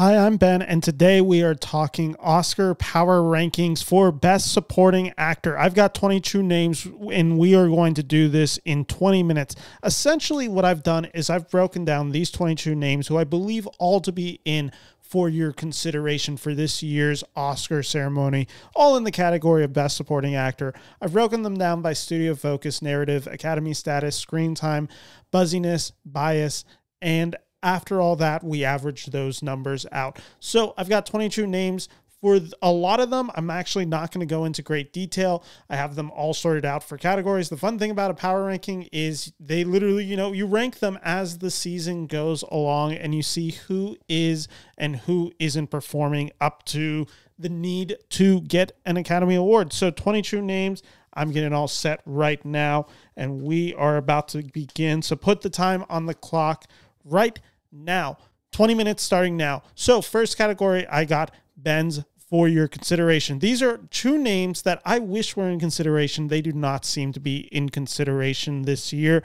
Hi, I'm Ben, and today we are talking Oscar power rankings for Best Supporting Actor. I've got 22 names, and we are going to do this in 20 minutes. Essentially, what I've done is I've broken down these 22 names, who I believe all to be in for your consideration for this year's Oscar ceremony, all in the category of Best Supporting Actor. I've broken them down by studio focus, narrative, Academy status, screen time, buzziness, bias, and after all that, we averaged those numbers out. So I've got 22 names. For a lot of them, I'm actually not going to go into great detail. I have them all sorted out for categories. The fun thing about a power ranking is they literally, you know, you rank them as the season goes along and you see who is and who isn't performing up to the need to get an Academy Award. So 22 names. I'm getting all set right now and we are about to begin. So put the time on the clock right now. 20 minutes starting now. So first category, I got Ben's for your consideration. These are two names that I wish were in consideration. They do not seem to be in consideration this year.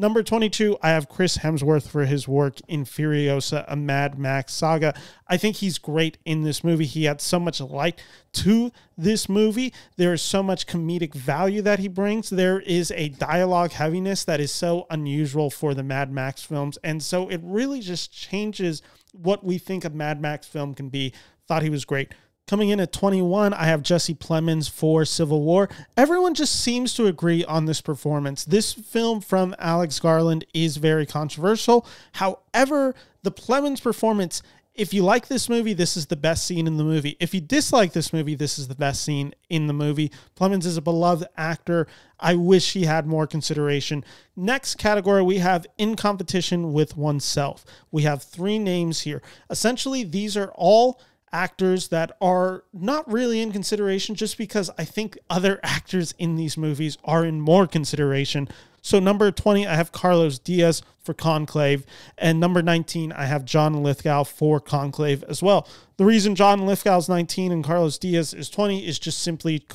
Number 22, I have Chris Hemsworth for his work in Furiosa, a Mad Max saga. I think he's great in this movie. He adds so much light to this movie. There is so much comedic value that he brings. There is a dialogue heaviness that is so unusual for the Mad Max films. And so it really just changes what we think a Mad Max film can be. Thought he was great. Coming in at 21, I have Jesse Plemons for Civil War. Everyone just seems to agree on this performance. This film from Alex Garland is very controversial. However, the Plemons performance, if you like this movie, this is the best scene in the movie. If you dislike this movie, this is the best scene in the movie. Plemons is a beloved actor. I wish he had more consideration. Next category, we have in competition with oneself. We have three names here. Essentially, these are all actors that are not really in consideration just because I think other actors in these movies are in more consideration. So number 20, I have Carlos Diehz for Conclave. And number 19, I have John Lithgow for Conclave as well. The reason John Lithgow's 19 and Carlos Diehz is 20 is just simply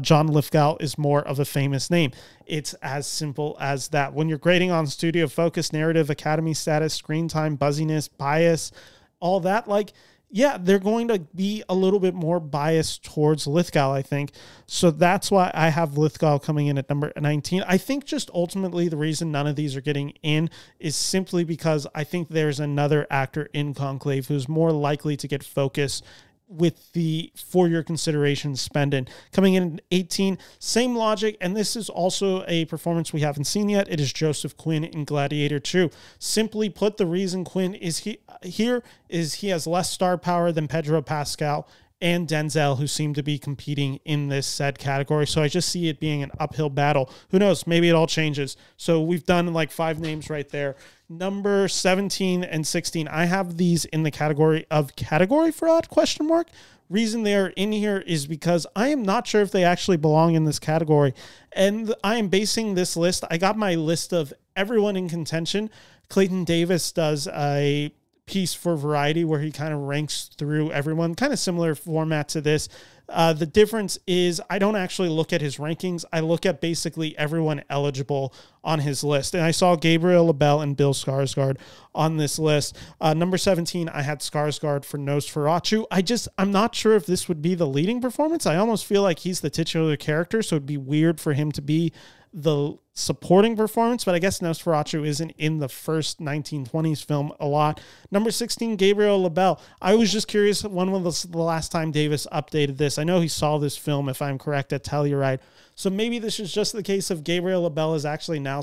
John Lithgow is more of a famous name. It's as simple as that. When you're grading on studio focus, narrative, Academy status, screen time, buzziness, bias, all that, like, yeah, they're going to be a little bit more biased towards Lithgow, I think. So that's why I have Lithgow coming in at number 19. I think just ultimately the reason none of these are getting in is simply because I think there's another actor in Conclave who's more likely to get focus with the for your consideration spending. Coming in at 18, same logic, and this is also a performance we haven't seen yet. It is Joseph Quinn in Gladiator II. Simply put, the reason Quinn is here is he has less star power than Pedro Pascal and Denzel, who seem to be competing in this said category. So I just see it being an uphill battle. Who knows? Maybe it all changes. So we've done like five names right there. Number 17 and 16, I have these in the category of category fraud, question mark. Reason they are in here is because I am not sure if they actually belong in this category. And I am basing this list. I got my list of everyone in contention. Clayton Davis does a piece for Variety where he kind of ranks through everyone, kind of similar format to this. The difference is I don't actually look at his rankings. I look at basically everyone eligible on his list. And I saw Gabriel LaBelle and Bill Skarsgård on this list. Number 17, I had Skarsgård for Nosferatu. I'm not sure if this would be the leading performance. I almost feel like he's the titular character, so it'd be weird for him to be the supporting performance, but I guess Nosferatu isn't in the first 1920s film a lot. Number 16, Gabriel LaBelle. I was just curious when was the last time Davis updated this. I know he saw this film, if I'm correct, at Telluride. So maybe this is just the case of Gabriel LaBelle is actually now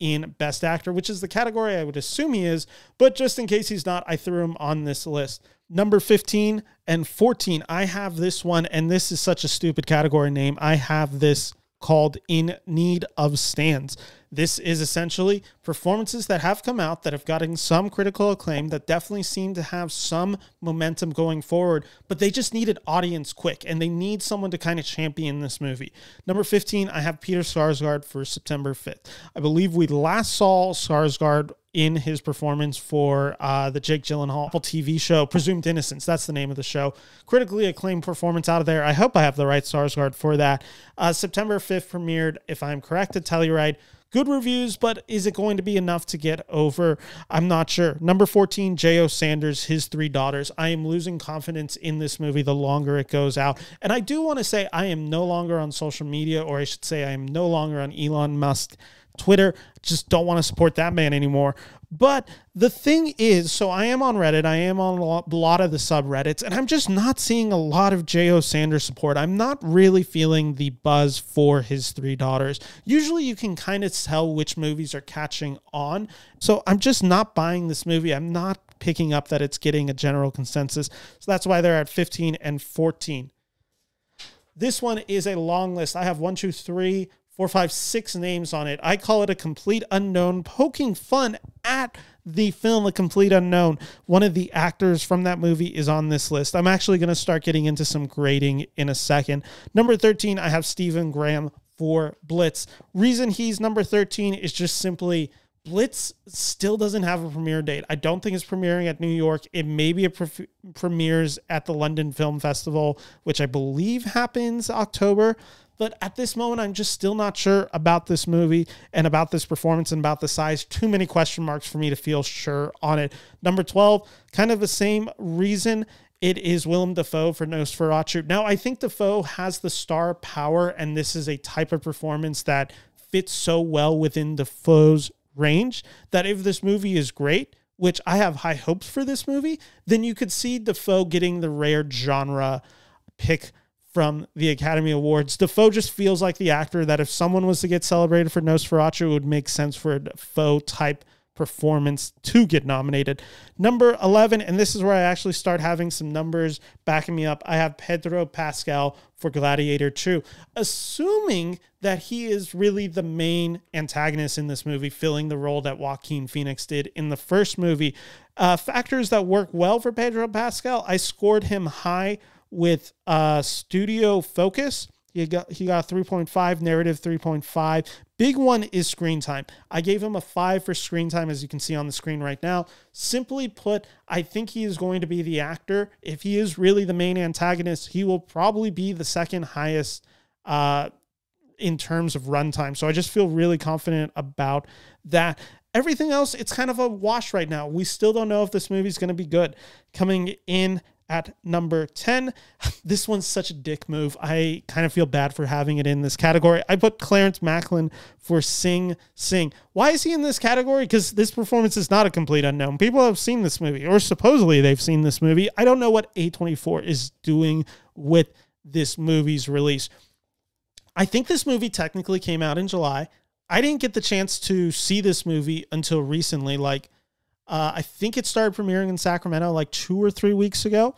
in Best Actor, which is the category I would assume he is, but just in case he's not, I threw him on this list. Number 15 and 14, I have this one, and this is such a stupid category name. I have this called In Need of Stands. This is essentially performances that have come out that have gotten some critical acclaim that definitely seem to have some momentum going forward, but they just need an audience quick, and they need someone to kind of champion this movie. Number 15, I have Peter Sarsgaard for September 5th. I believe we last saw Sarsgaard in his performance for the Jake Gyllenhaal TV show, Presumed Innocence. That's the name of the show. Critically acclaimed performance out of there. I hope I have the right Sarsgaard for that. September 5th premiered, if I'm correct, at Telluride. good reviews, but is it going to be enough to get over? I'm not sure. Number 14, Jay O Sanders, His Three Daughters. I am losing confidence in this movie the longer it goes out. And I do want to say I am no longer on social media, or I should say I am no longer on Elon Musk's Twitter. Just don't want to support that man anymore. But the thing is, so I am on Reddit, I am on a lot of the subreddits, and I'm just not seeing a lot of J.O. Sanders support. I'm not really feeling the buzz for His Three Daughters. Usually you can kind of tell which movies are catching on. So I'm just not buying this movie. I'm not picking up that it's getting a general consensus. So that's why they're at 15 and 14. This one is a long list. I have 1, 2, 3, 4, 5, 6 names on it. I call it A Complete Unknown, poking fun at the film A Complete Unknown. One of the actors from that movie is on this list. I'm actually going to start getting into some grading in a second. Number 13, I have Stephen Graham for Blitz. Reason he's number 13 is just simply Blitz still doesn't have a premiere date. I don't think it's premiering at New York. It maybe premieres at the London Film Festival, which I believe happens October. But at this moment, I'm just still not sure about this movie and about this performance and about the size. Too many question marks for me to feel sure on it. Number 12, kind of the same reason. It is Willem Dafoe for Nosferatu. Now, I think Dafoe has the star power, and this is a type of performance that fits so well within Dafoe's range that if this movie is great, which I have high hopes for this movie, then you could see Dafoe getting the rare genre pick from the Academy Awards. Dafoe just feels like the actor that if someone was to get celebrated for Nosferatu, it would make sense for a Dafoe-type performance to get nominated. Number 11, and this is where I actually start having some numbers backing me up, I have Pedro Pascal for Gladiator II. Assuming that he is really the main antagonist in this movie, filling the role that Joaquin Phoenix did in the first movie. Factors that work well for Pedro Pascal, I scored him high with studio focus. He got 3.5, narrative 3.5. Big one is screen time. I gave him a 5 for screen time, as you can see on the screen right now. Simply put, I think he is going to be the actor. If he is really the main antagonist, he will probably be the second highest in terms of runtime. So I just feel really confident about that. Everything else, it's kind of a wash right now. We still don't know if this movie is going to be good. Coming in at number 10, this one's such a dick move. I kind of feel bad for having it in this category. I put Clarence Macklin for Sing Sing. Why is he in this category? Because this performance is not a complete unknown. People have seen this movie, or supposedly they've seen this movie. I don't know what A24 is doing with this movie's release. I think this movie technically came out in July. I didn't get the chance to see this movie until recently, like I think it started premiering in Sacramento like 2 or 3 weeks ago.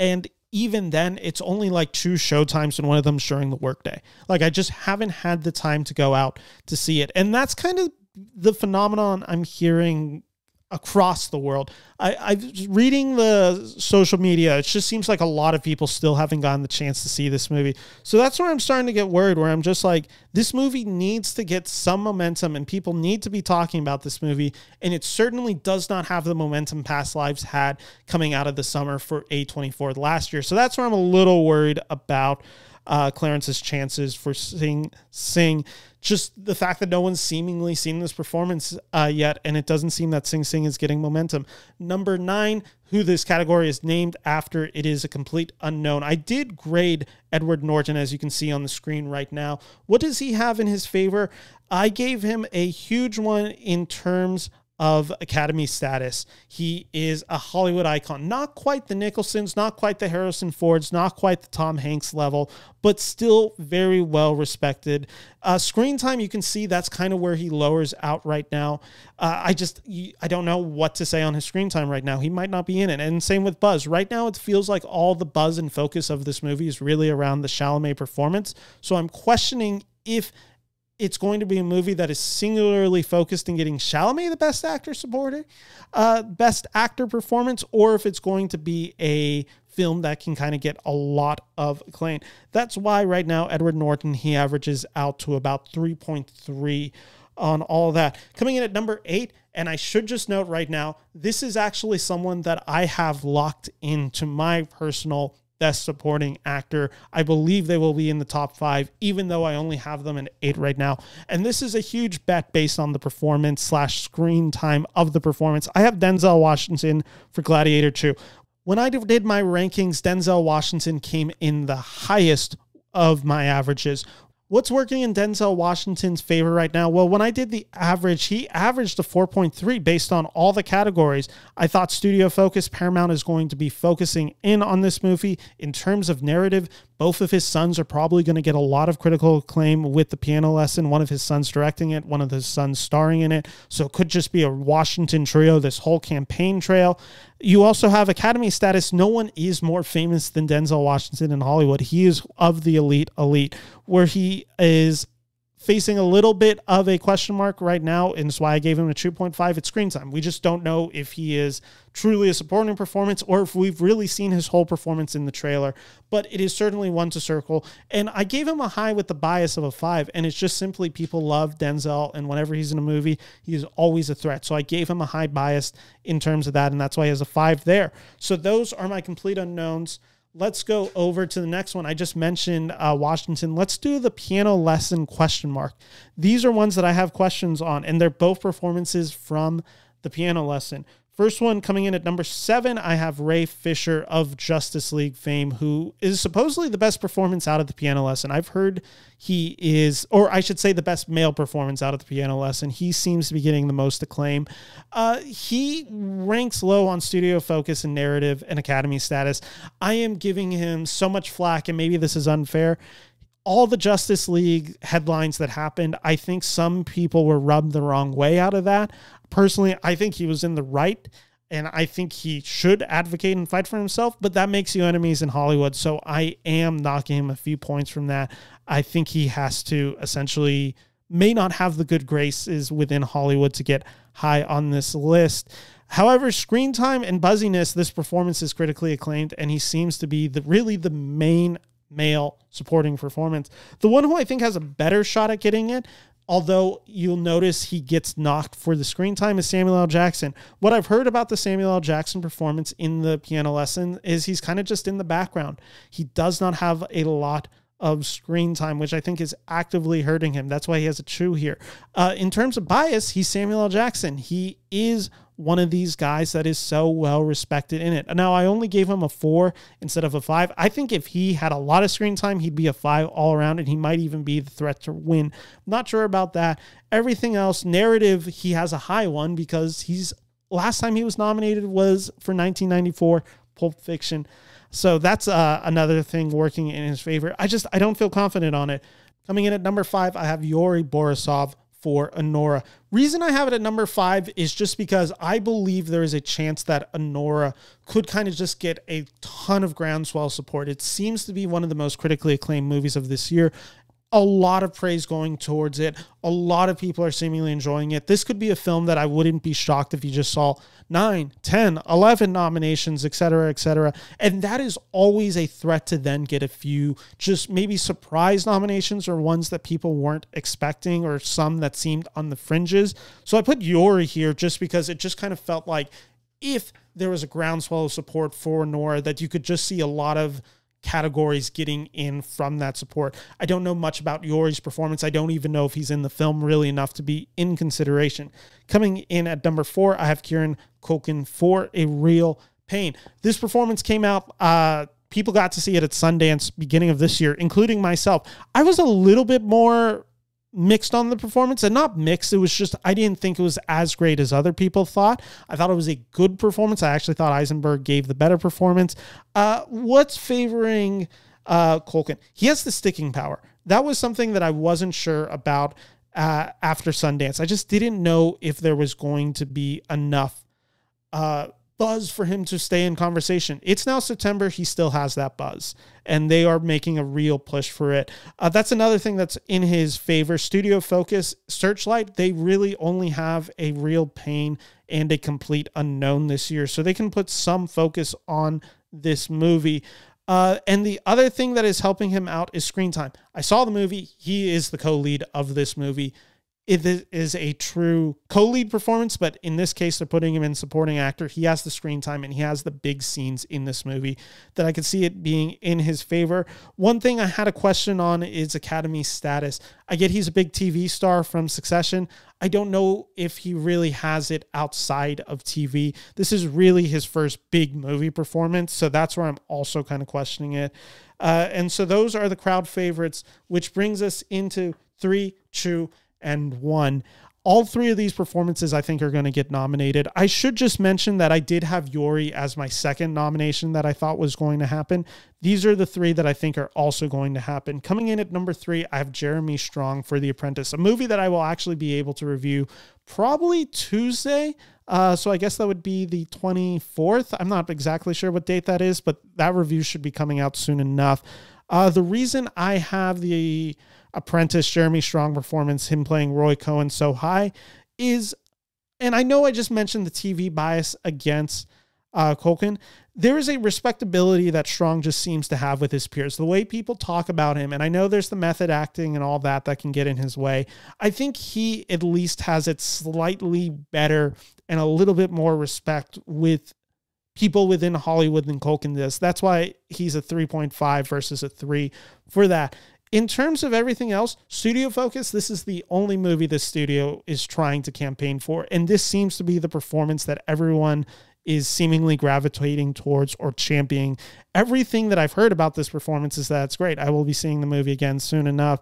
And even then, it's only like 2 showtimes, and one of them's during the workday. Like, I just haven't had the time to go out to see it. And that's kind of the phenomenon I'm hearing across the world. I'm reading the social media. It just seems like a lot of people still haven't gotten the chance to see this movie. So that's where I'm starting to get worried, where I'm just like, this movie needs to get some momentum and people need to be talking about this movie. And it certainly does not have the momentum Past Lives had coming out of the summer for A24 last year. So that's where I'm a little worried about Clarence's chances for Sing Sing. Just the fact that no one's seemingly seen this performance yet, and it doesn't seem that Sing Sing is getting momentum. Number 9, who this category is named after, it is A Complete Unknown. I did grade Edward Norton, as you can see on the screen right now. What does he have in his favor? I gave him a huge one in terms of Academy status. He is a Hollywood icon. Not quite the Nicholsons, not quite the Harrison Fords, not quite the Tom Hanks level, but still very well respected. Screen time, you can see that's kind of where he lowers out right now. I don't know what to say on his screen time right now. He might not be in it. And same with buzz. Right now, it feels like all the buzz and focus of this movie is really around the Chalamet performance. So I'm questioning if it's going to be a movie that is singularly focused in getting Chalamet the best actor supported, best actor performance, or if it's going to be a film that can kind of get a lot of acclaim. That's why right now, Edward Norton, he averages out to about 3.3 on all that. Coming in at number 8, and I should just note right now, this is actually someone that I have locked into my personal Best Supporting Actor. I believe they will be in the top 5, even though I only have them in 8 right now. And this is a huge bet based on the performance / screen time of the performance. I have Denzel Washington for Gladiator II. When I did my rankings, Denzel Washington came in the highest of my averages. What's working in Denzel Washington's favor right now? Well, when I did the average, he averaged a 4.3 based on all the categories. I thought studio focus, Paramount is going to be focusing in on this movie. In terms of narrative, both of his sons are probably going to get a lot of critical acclaim with The Piano Lesson. One of his sons directing it, one of his sons starring in it. So it could just be a Washington trio, this whole campaign trail. You also have Academy status. No one is more famous than Denzel Washington in Hollywood. He is of the elite, where he is facing a little bit of a question mark right now, and that's why I gave him a 2.5 at screen time. We just don't know if he is truly a supporting performance or if we've really seen his whole performance in the trailer, but it is certainly one to circle. And I gave him a high with the bias of a 5, and it's just simply people love Denzel, and whenever he's in a movie, he is always a threat. So I gave him a high bias in terms of that, and that's why he has a 5 there. So those are my complete unknowns. Let's go over to the next one. I just mentioned Washington. Let's do The Piano Lesson ? These are ones that I have questions on, and they're both performances from The Piano Lesson. First one coming in at number 7, I have Ray Fisher of Justice League fame, who is supposedly the best performance out of The Piano Lesson. I've heard he is, or I should say the best male performance out of The Piano Lesson. He seems to be getting the most acclaim. He ranks low on studio focus and narrative and Academy status. I am giving him so much flack, and maybe this is unfair. All the Justice League headlines that happened, I think some people were rubbed the wrong way out of that. Personally, I think he was in the right, and I think he should advocate and fight for himself, but that makes you enemies in Hollywood, so I am knocking him a few points from that. I think he has to essentially may not have the good graces within Hollywood to get high on this list. However, screen time and buzziness, this performance is critically acclaimed, and he seems to be really the main male supporting performance. The one who I think has a better shot at getting it, although you'll notice he gets knocked for the screen time, is Samuel L. Jackson. What I've heard about the Samuel L. Jackson performance in The Piano Lesson is he's kind of just in the background. He does not have a lot of screen time, which I think is actively hurting him. That's why he has a 2 here. In terms of bias, he's Samuel L. Jackson. He is one of these guys that is so well respected in it. Now, I only gave him a 4 instead of a 5. I think if he had a lot of screen time, he'd be a 5 all around, and he might even be the threat to win. Not sure about that. Everything else, narrative, he has a high 1 because he's last time he was nominated was for 1994 Pulp Fiction. So that's another thing working in his favor. I don't feel confident on it. Coming in at number 5, I have Yuri Borisov for Anora. Reason I have it at number 5 is just because I believe there is a chance that Anora could kind of just get a ton of groundswell support. It seems to be one of the most critically acclaimed movies of this year. A lot of praise going towards it. A lot of people are seemingly enjoying it. This could be a film that I wouldn't be shocked if you just saw 9, 10, 11 nominations, etc., etc. And that is always a threat to then get a few just maybe surprise nominations or ones that people weren't expecting or some that seemed on the fringes. So I put Yuri here just because it just kind of felt like if there was a groundswell of support for Nora, that you could just see a lot of categories getting in from that support. I don't know much about Yuri's performance. I don't even know if he's in the film really enough to be in consideration. Coming in at number 4, I have Kieran Culkin for A Real Pain. This performance came out, people got to see it at Sundance beginning of this year, including myself. I was a little bit more mixed on the performance, and not mixed. It was just, I didn't think it was as great as other people thought. I thought it was a good performance. I actually thought Eisenberg gave the better performance. What's favoring Culkin? He has the sticking power. That was something that I wasn't sure about after Sundance. I just didn't know if there was going to be enough buzz for him to stay in conversation. It's now September. He still has that buzz, and they are making a real push for it. That's another thing that's in his favor. Studio focus, Searchlight, they really only have A Real Pain and A Complete Unknown this year, so they can put some focus on this movie. And the other thing that is helping him out is screen time. I saw the movie. He is the co-lead of this movie. it is a true co-lead performance, but in this case, they're putting him in supporting actor. He has the screen time and he has the big scenes in this movie that I could see it being in his favor. One thing I had a question on is Academy status. I get he's a big TV star from Succession. I don't know if he really has it outside of TV. This is really his first big movie performance, so that's where I'm also kind of questioning it. And so those are the crowd favorites, which brings us into 3, 2, and 1. All three of these performances I think are going to get nominated. I should just mention that I did have Yuri as my second nomination that I thought was going to happen. These are the three that I think are also going to happen. Coming in at number 3, I have Jeremy Strong for The Apprentice, a movie that I will actually be able to review probably Tuesday. So I guess that would be the 24th. I'm not exactly sure what date that is, but that review should be coming out soon enough. The reason I have the Apprentice, Jeremy Strong performance, him playing Roy Cohen so high is, and I know I just mentioned the TV bias against Culkin, there is a respectability that Strong just seems to have with his peers. The way people talk about him, and I know there's the method acting and all that that can get in his way. I think he at least has it slightly better and a little bit more respect with people within Hollywood than Culkin does. That's why he's a 3.5 versus a 3 for that. In terms of everything else, studio focus, this is the only movie the studio is trying to campaign for, and this seems to be the performance that everyone is seemingly gravitating towards or championing. Everything that I've heard about this performance is that it's great. I will be seeing the movie again soon enough.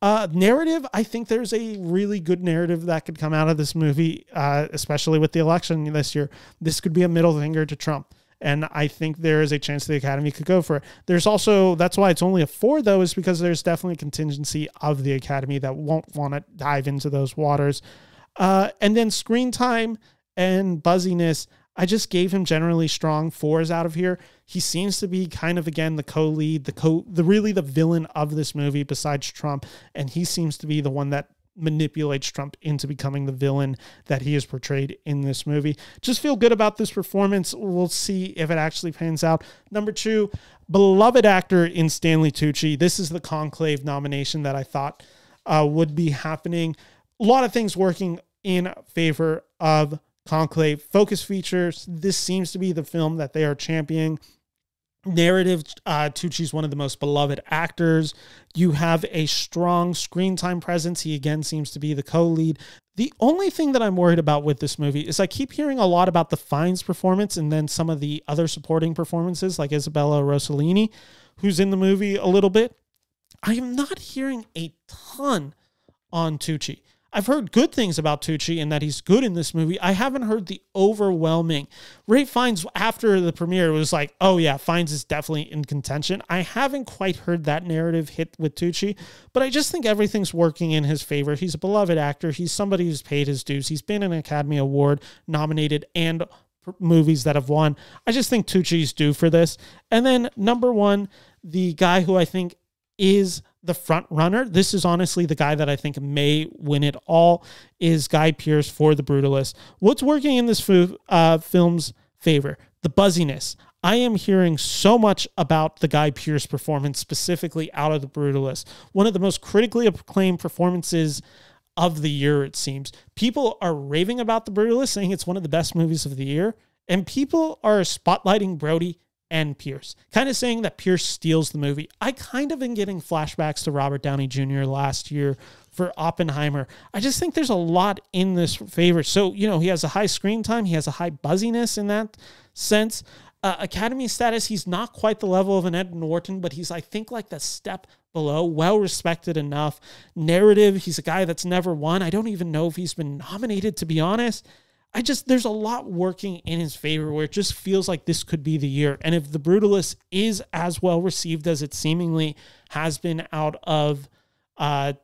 Narrative, I think there's a really good narrative that could come out of this movie, especially with the election this year. This could be a middle finger to Trump. And I think there is a chance the Academy could go for it. There's also, that's why it's only a 4, though, is because there's definitely a contingency of the Academy that won't want to dive into those waters. And then screen time and buzziness, I just gave him generally strong 4s out of here. He seems to be kind of, again, the co-lead, really the villain of this movie besides Trump. And he seems to be the one that manipulates Trump into becoming the villain that he is portrayed in this movie. Just feel good about this performance. We'll see if it actually pans out. Number 2, beloved actor in Stanley Tucci. This is the Conclave nomination that I thought would be happening. A lot of things working in favor of Conclave. Focus features, this seems to be the film that they are championing. Narrative, Tucci's one of the most beloved actors. You have a strong screen time presence. He again seems to be the co-lead. The only thing that I'm worried about with this movie is I keep hearing a lot about the Fiennes performance and then some of the other supporting performances like Isabella Rossellini, who's in the movie a little bit. I am not hearing a ton on Tucci. I've heard good things about Tucci and that he's good in this movie. I haven't heard the overwhelming. Ralph Fiennes, after the premiere, was like, oh yeah, Fiennes is definitely in contention. I haven't quite heard that narrative hit with Tucci, but I just think everything's working in his favor. He's a beloved actor. He's somebody who's paid his dues. He's been an Academy Award nominated and movies that have won. I just think Tucci's due for this. And then number 1, the guy who I think is the front runner. This is honestly the guy that I think may win it all, is Guy Pearce for The Brutalist. What's working in this film's favor? The buzziness. I am hearing so much about the Guy Pearce performance, specifically out of The Brutalist. One of the most critically acclaimed performances of the year, it seems. People are raving about The Brutalist, saying it's one of the best movies of the year, and people are spotlighting Brody and Pierce, kind of saying that Pierce steals the movie. I kind of been getting flashbacks to Robert Downey Jr. last year for Oppenheimer. I just think there's a lot in this favor. So, you know, he has a high screen time. He has a high buzziness in that sense. Academy status, he's not quite the level of an Ed Norton, but he's, I think, like the step below, well-respected enough. Narrative, he's a guy that's never won. I don't even know if he's been nominated, to be honest. There's a lot working in his favor where it just feels like this could be the year. And if The Brutalist is as well received as it seemingly has been out of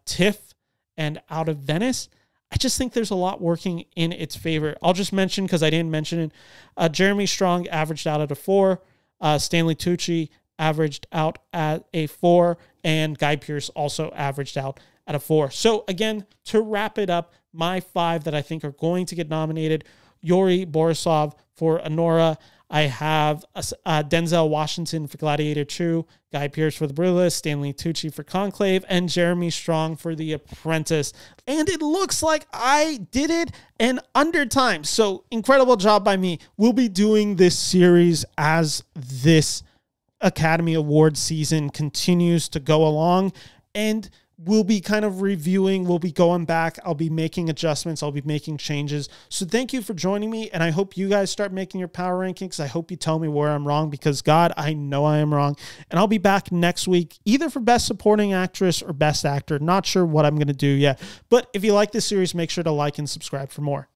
TIFF and out of Venice, I just think there's a lot working in its favor. I'll just mention, because I didn't mention it, Jeremy Strong averaged out at a 4, Stanley Tucci averaged out at a 4, and Guy Pearce also averaged out at a 4. So again, to wrap it up, my 5 that I think are going to get nominated: Yuri Borisov for Anora. I have Denzel Washington for Gladiator II, Guy Pearce for The Brutalist, Stanley Tucci for Conclave, and Jeremy Strong for The Apprentice. And it looks like I did it in under time. So incredible job by me. We'll be doing this series as this Academy Award season continues to go along, and we'll be kind of reviewing, we'll be going back, I'll be making adjustments, I'll be making changes. So thank you for joining me, and I hope you guys start making your power rankings. I hope you tell me where I'm wrong, because God, I know I am wrong. And I'll be back next week, either for Best Supporting Actress or Best Actor. Not sure what I'm going to do yet. But if you like this series, make sure to like and subscribe for more.